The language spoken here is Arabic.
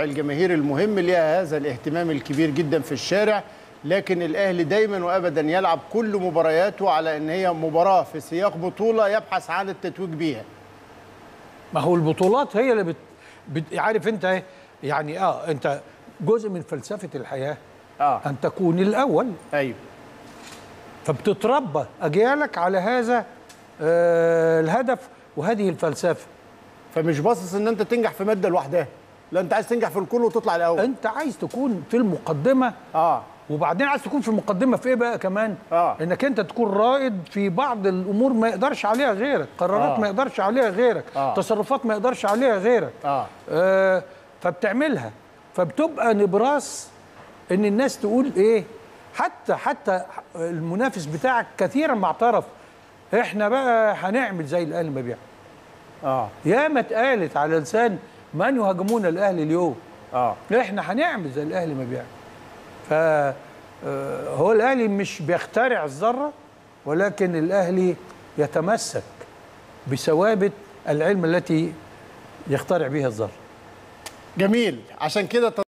الجماهير المهم ليها هذا الاهتمام الكبير جدا في الشارع، لكن الأهلي دايما وأبدا يلعب كل مبارياته على أن هي مباراة في سياق بطولة يبحث عن التتويج بيها. ما هو البطولات هي اللي عارف أنت يعني أنت جزء من فلسفة الحياة أن تكون الأول. أيوه، فبتتربى أجيالك على هذا الهدف وهذه الفلسفة. فمش باصص ان انت تنجح في ماده لوحدها، لا انت عايز تنجح في الكل وتطلع الاول. انت عايز تكون في المقدمه، وبعدين عايز تكون في المقدمه في ايه بقى كمان؟ انك انت تكون رائد في بعض الامور ما يقدرش عليها غيرك، قرارات ما يقدرش عليها غيرك، تصرفات ما يقدرش عليها غيرك. فبتعملها، فبتبقى نبراس ان الناس تقول ايه، حتى المنافس بتاعك كثيرا ما اعترف احنا بقى هنعمل زي الاهلي ما بيعمل. ياما اتقالت على لسان من يهاجمون الاهلي اليوم. احنا هنعمل زي الاهلي ما بيعمل. فهو الاهلي مش بيخترع الذره، ولكن الاهلي يتمسك بثوابت العلم التي يخترع بها الذره. جميل، عشان كده